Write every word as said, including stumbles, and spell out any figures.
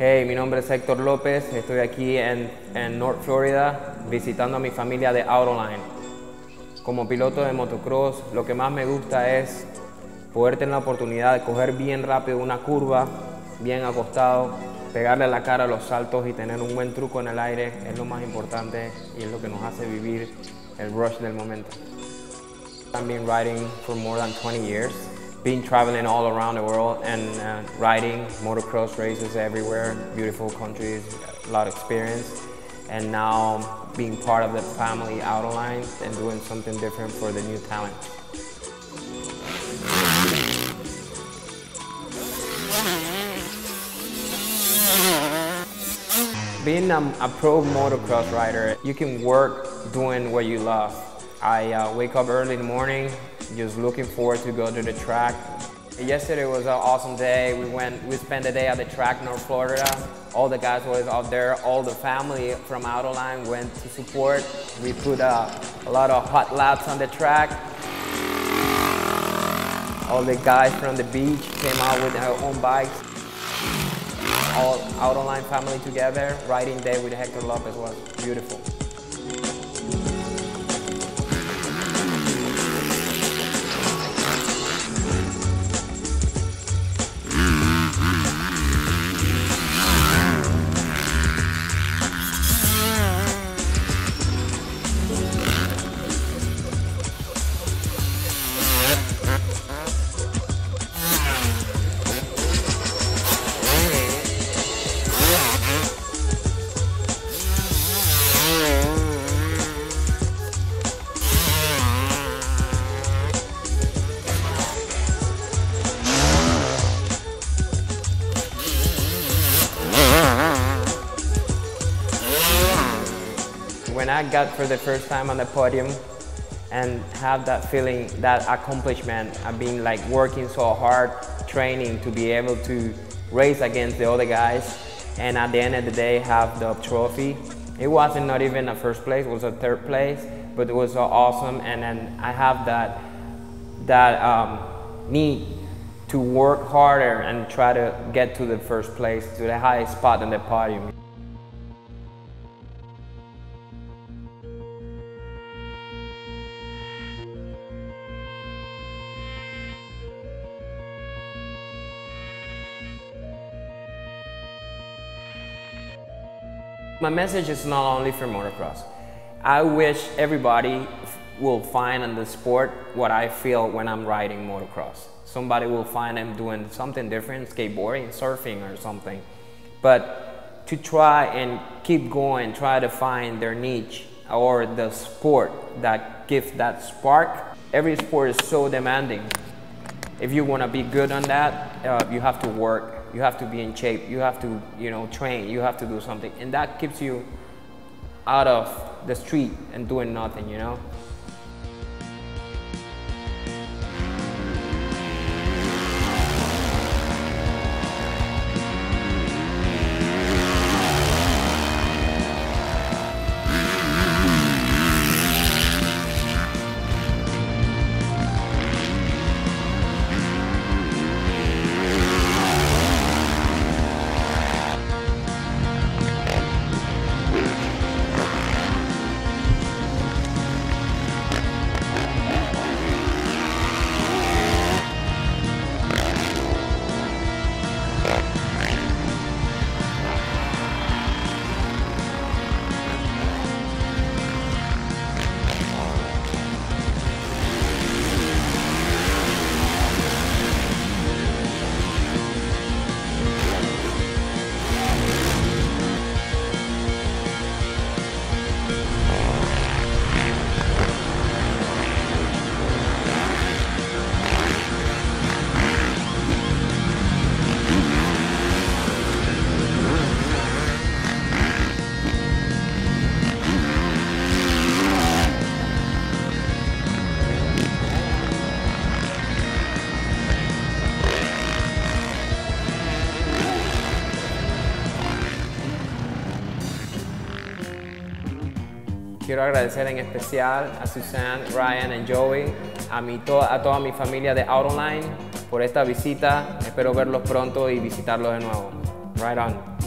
Hey, mi nombre es Héctor López, estoy aquí en, en North Florida visitando a mi familia de Autoline. Como piloto de motocross, lo que más me gusta es poder tener la oportunidad de coger bien rápido una curva, bien acostado, pegarle a la cara los saltos y tener un buen truco en el aire es lo más importante y es lo que nos hace vivir el rush del momento. I've been riding for more than twenty years. Been traveling all around the world and uh, riding motocross races everywhere, beautiful countries, a lot of experience, and now being part of the family Autoline and doing something different for the new talent. Being a, a pro motocross rider, you can work doing what you love. I uh, wake up early in the morning, just looking forward to go to the track. Yesterday was an awesome day. We went, we spent the day at the track, North Florida. All the guys were out there. All the family from Autoline went to support. We put uh, a lot of hot laps on the track. All the guys from the beach came out with their own bikes. All Autoline family together. Riding day with Héctor López was beautiful. When I got for the first time on the podium and have that feeling, that accomplishment, I've been like working so hard, training to be able to race against the other guys, and at the end of the day have the trophy. It wasn't not even a first place, it was a third place, but it was so awesome, and then I have that, that um, need to work harder and try to get to the first place, to the highest spot on the podium. My message is not only for motocross. I wish everybody will find in the sport what I feel when I'm riding motocross. Somebody will find them doing something different, skateboarding, surfing or something. But to try and keep going, try to find their niche or the sport that gives that spark. Every sport is so demanding. If you want to be good on that, uh, you have to work. You have to be in shape, you have to, you know, train, you have to do something. And that keeps you out of the street and doing nothing, you know? Quiero agradecer en especial a Suzanne, Ryan y Joey, a, mi, to a toda mi familia de Autoline por esta visita. Espero verlos pronto y visitarlos de nuevo. Right on.